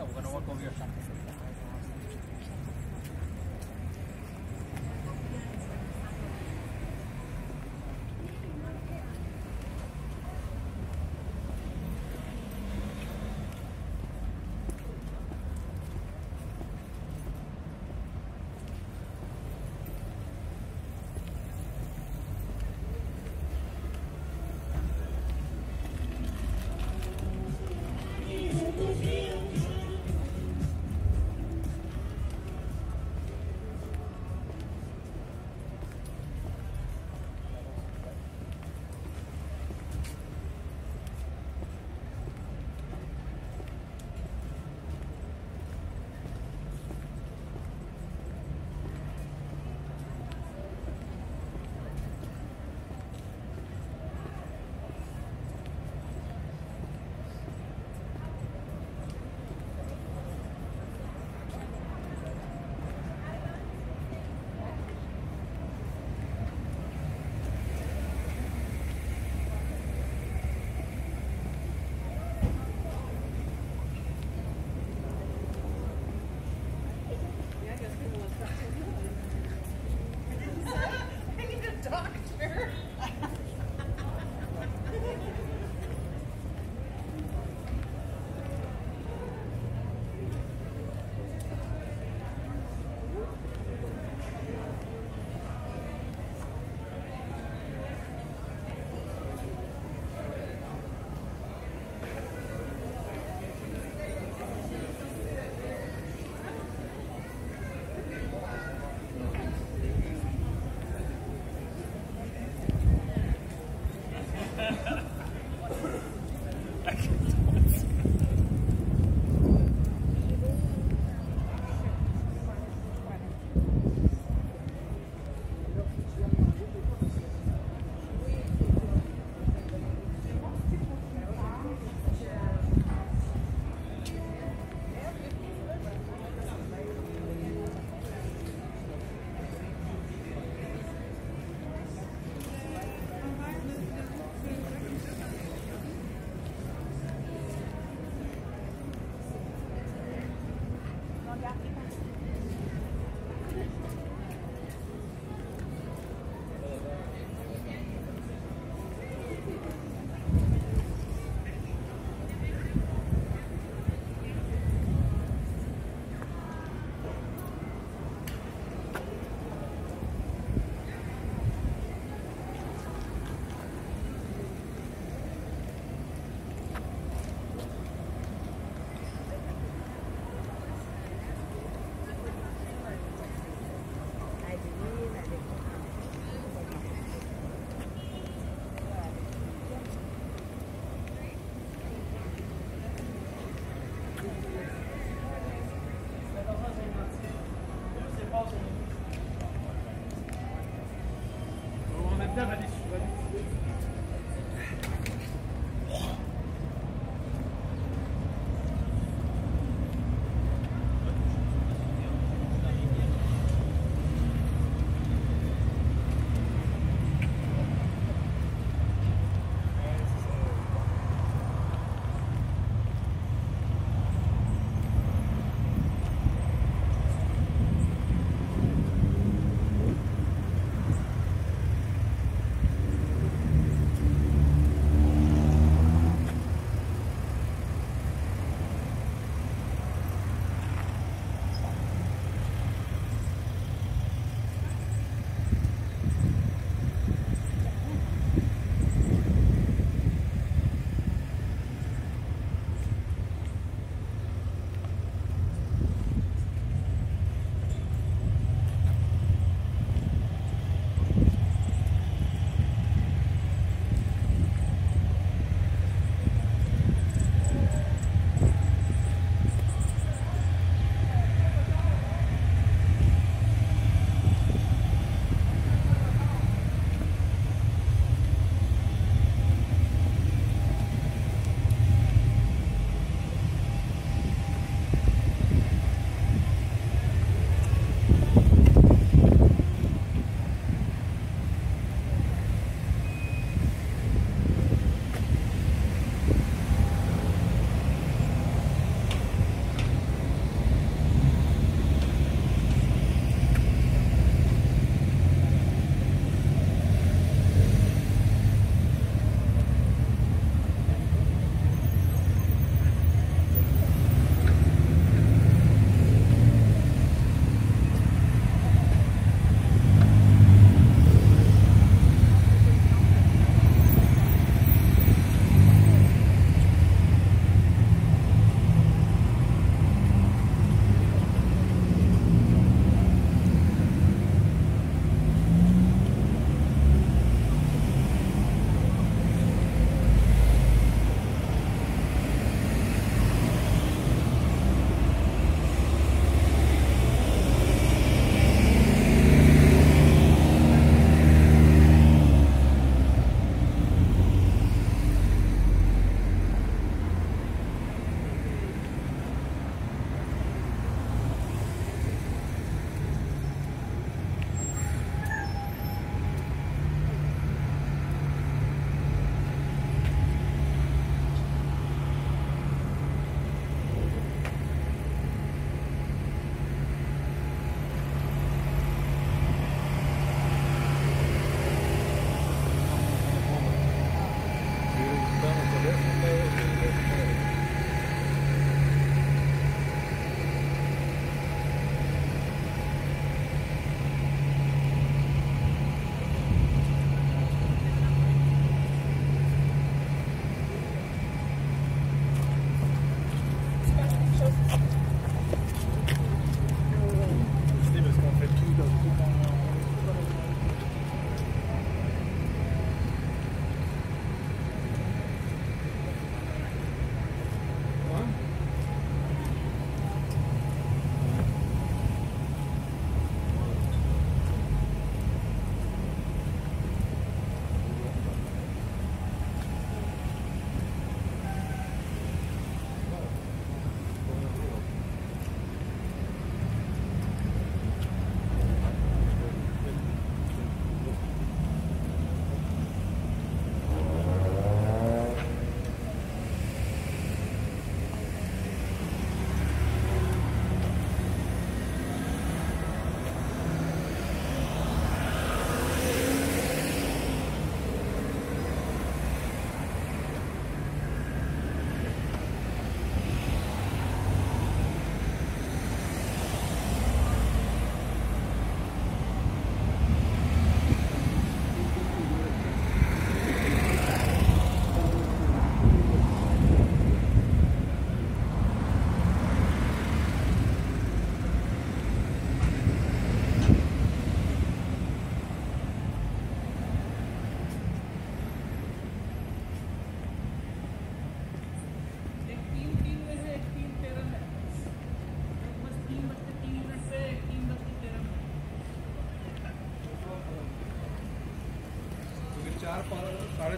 We're going to walk over your shop.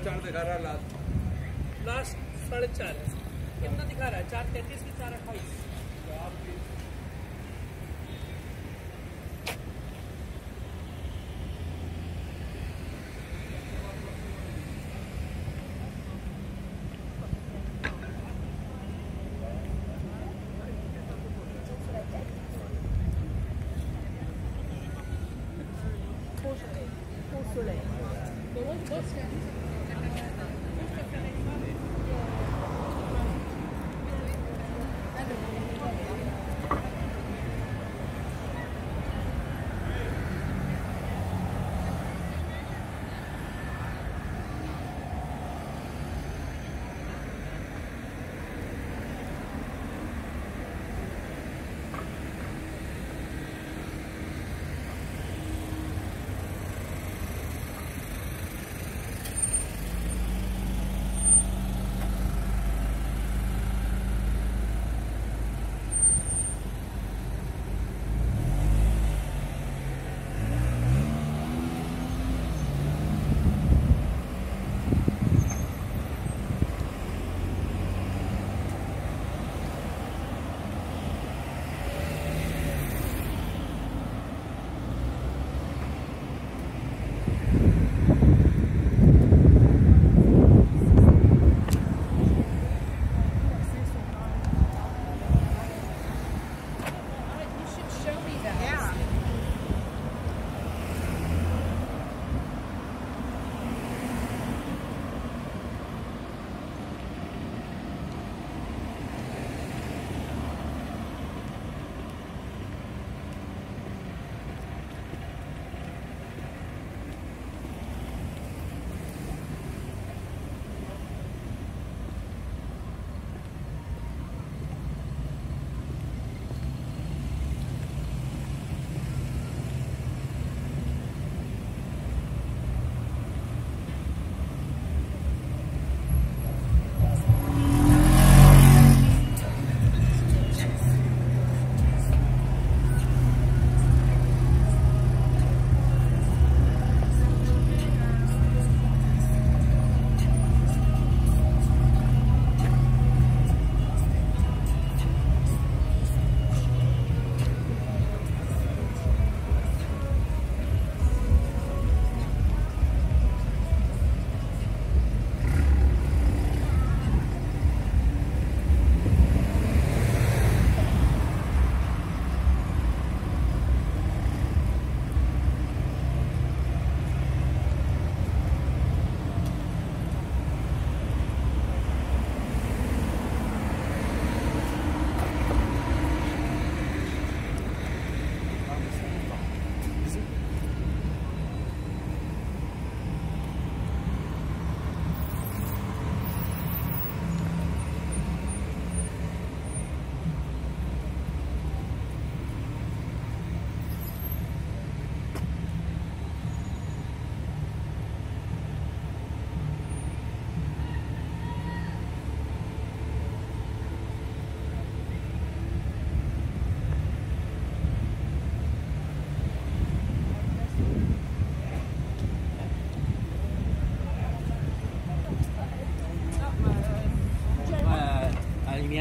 4.5 दिखा रहा है लास्ट, लास्ट 4.5 कितना दिखा रहा है? 4.33 की 4.28।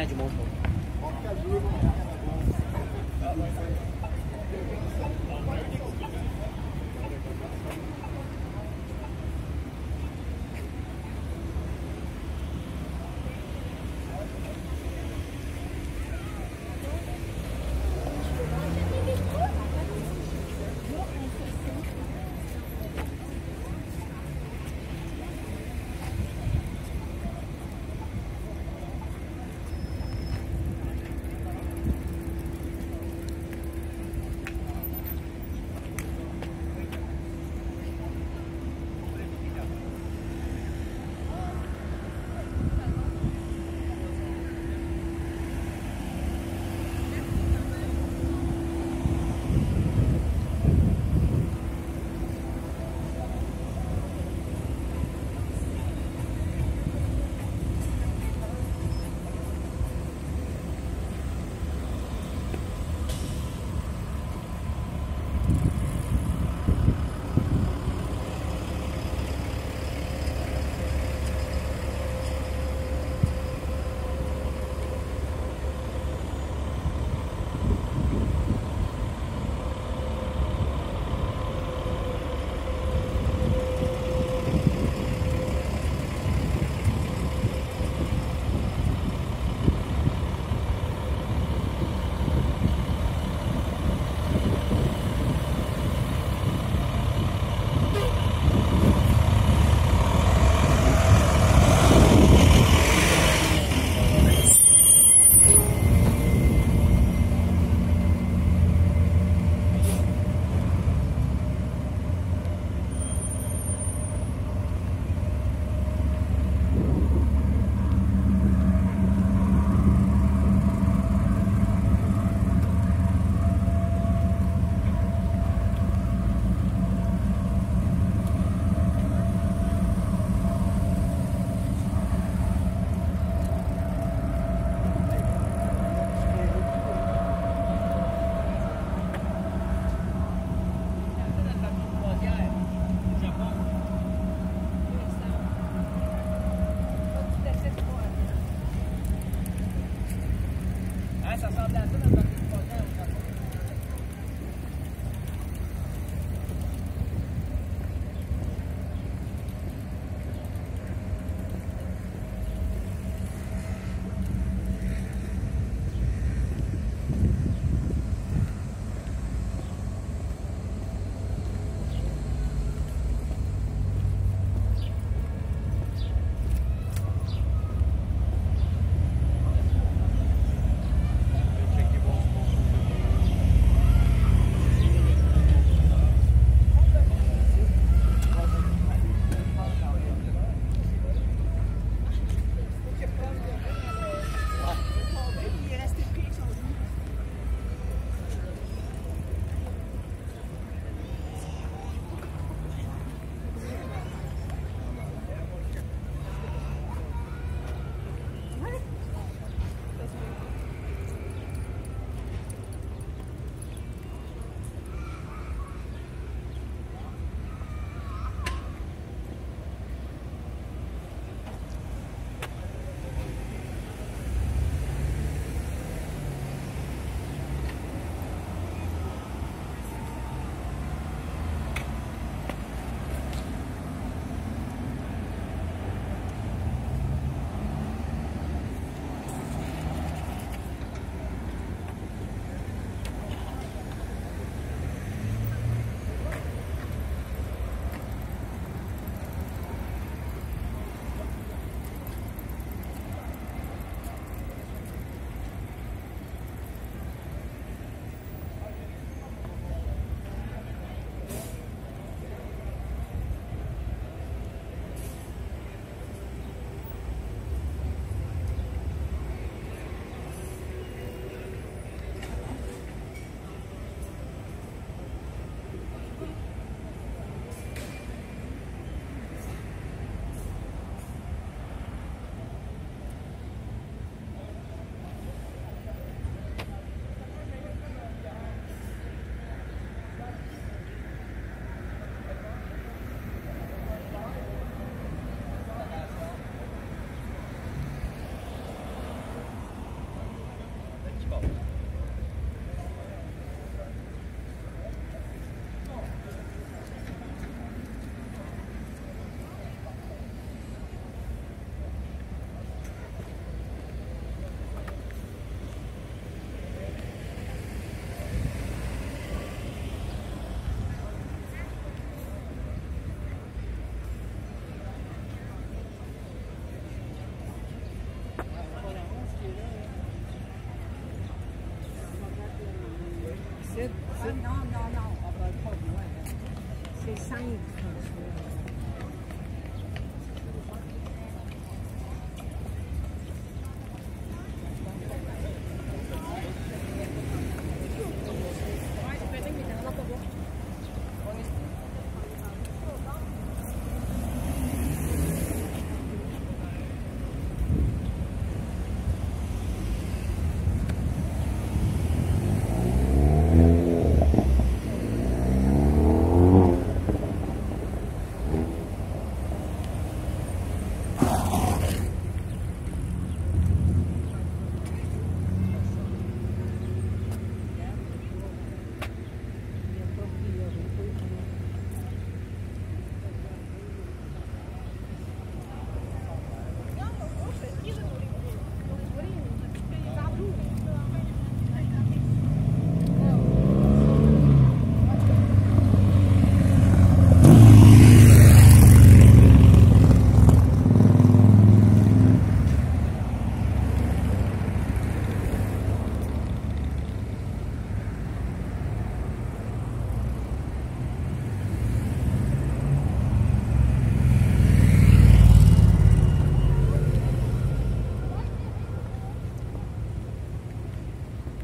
De mão. esas hablas son las no, no, no, aber komm, nur. C'est 5.